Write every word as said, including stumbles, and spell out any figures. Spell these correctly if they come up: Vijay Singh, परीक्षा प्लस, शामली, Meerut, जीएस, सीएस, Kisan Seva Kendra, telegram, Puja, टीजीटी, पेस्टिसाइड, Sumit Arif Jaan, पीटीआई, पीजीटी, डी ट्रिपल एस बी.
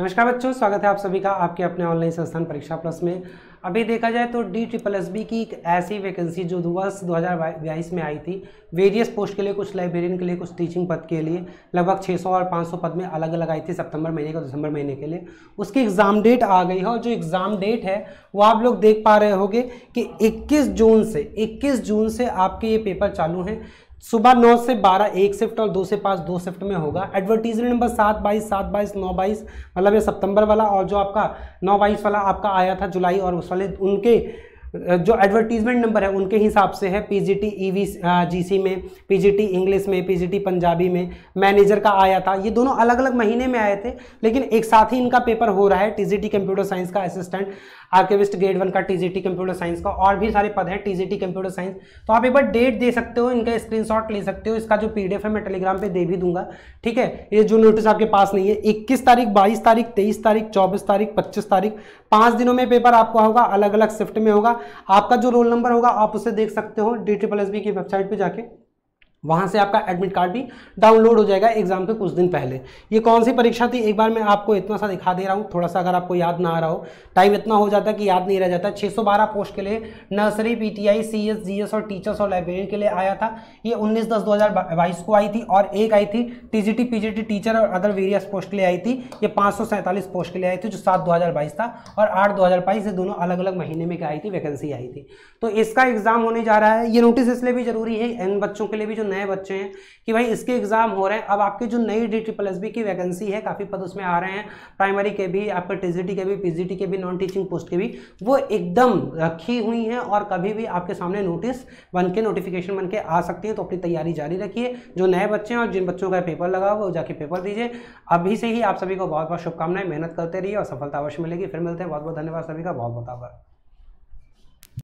नमस्कार बच्चों, स्वागत है आप सभी का आपके अपने ऑनलाइन संस्थान परीक्षा प्लस में। अभी देखा जाए तो डी ट्रिपल एस बी की एक ऐसी वैकेंसी जो वर्ष दो हज़ार बाईस में आई थी, वेरियस पोस्ट के लिए, कुछ लाइब्रेरियन के लिए, कुछ टीचिंग पद के लिए, लगभग छः सौ और पाँच सौ पद में अलग अलग आई थी सितंबर महीने का दिसंबर महीने के लिए। उसकी एग्ज़ाम डेट आ गई है और जो एग्ज़ाम डेट है वो आप लोग देख पा रहे होंगे कि इक्कीस जून से इक्कीस जून से आपके ये पेपर चालू हैं। सुबह नौ से बारह एक शिफ्ट और दो से पाँच दो शिफ्ट में होगा। एडवर्टीजमेंट नंबर सात बाईस सात बाईस नौ बाईस मतलब ये सितंबर वाला, और जो आपका नौ बाईस वाला आपका आया था जुलाई, और उस वाले उनके जो एडवर्टीजमेंट नंबर है उनके हिसाब से है। पीजीटी ईवी जीसी में, पीजीटी इंग्लिश में, पीजीटी पंजाबी में, मैनेजर का आया था। ये दोनों अलग अलग महीने में आए थे, लेकिन एक साथ ही इनका पेपर हो रहा है। टीजीटी कंप्यूटर साइंस का असिस्टेंट आर्किविस्ट ग्रेड वन का, टीजीटी कंप्यूटर साइंस का, और भी सारे पद हैं टीजीटी कंप्यूटर साइंस। तो आप एक बार डेट दे सकते हो, इनका स्क्रीनशॉट ले सकते हो। इसका जो पीडीएफ है मैं टेलीग्राम पे दे भी दूंगा, ठीक है। ये जो नोटिस आपके पास नहीं है, इक्कीस तारीख, बाईस तारीख, तेईस तारीख, चौबीस तारीख, पच्चीस तारीख, पाँच दिनों में पेपर आपका होगा, अलग अलग शिफ्ट में होगा। आपका जो रोल नंबर होगा आप उसे देख सकते हो डी ट्रिपल एस बी की वेबसाइट पर जाके, वहाँ से आपका एडमिट कार्ड भी डाउनलोड हो जाएगा एग्जाम के कुछ दिन पहले। ये कौन सी परीक्षा थी एक बार मैं आपको इतना सा दिखा दे रहा हूँ, थोड़ा सा अगर आपको याद ना आ रहा हो, टाइम इतना हो जाता है कि याद नहीं रह जाता। छह सौ बारह पोस्ट के लिए नर्सरी, पीटीआई, सीएस, जीएस और टीचर्स और लाइब्रेरियन के लिए आया था। ये उन्नीस दस दो हज़ार बाईस को आई थी, और एक आई थी टीजीटी पीजीटी टीचर और अदर वेरियस पोस्ट के लिए आई थी। ये पाँच सौ सैंतालीस पोस्ट के लिए आई थी, जो सात दो हज़ार बाईस था और आठ दो हज़ार बाईस ये दोनों अलग अलग महीने में आई थी, वैकेंसी आई थी। तो इसका एग्जाम होने जा रहा है। ये नोटिस इसलिए भी जरूरी है इन बच्चों के लिए भी नए बच्चे हैं कि भाई इसके एग्जाम हो रहे हैं। अब आपके जो नई डी ट्रिपल एस बी की वैकेंसी है, काफी पद उसमें आ रहे हैं, प्राइमरी के भी, आपके टीजीटी के भी, पीजीटी के भी, नॉन टीचिंग पोस्ट के भी, वो एकदम रखी हुई हैं और कभी भी आपके सामने नोटिस बन के, नोटिफिकेशन बन के आ सकती है। तो अपनी तैयारी जारी रखिए। जो नए बच्चे हैं और जिन बच्चों का पेपर लगा वो जाके पेपर दीजिए। अभी से ही आप सभी को बहुत बहुत शुभकामनाएं, मेहनत करते रहिए और सफलता अवश्य मिलेगी। फिर मिलते हैं, बहुत बहुत धन्यवाद सभी का, बहुत बहुत आभार।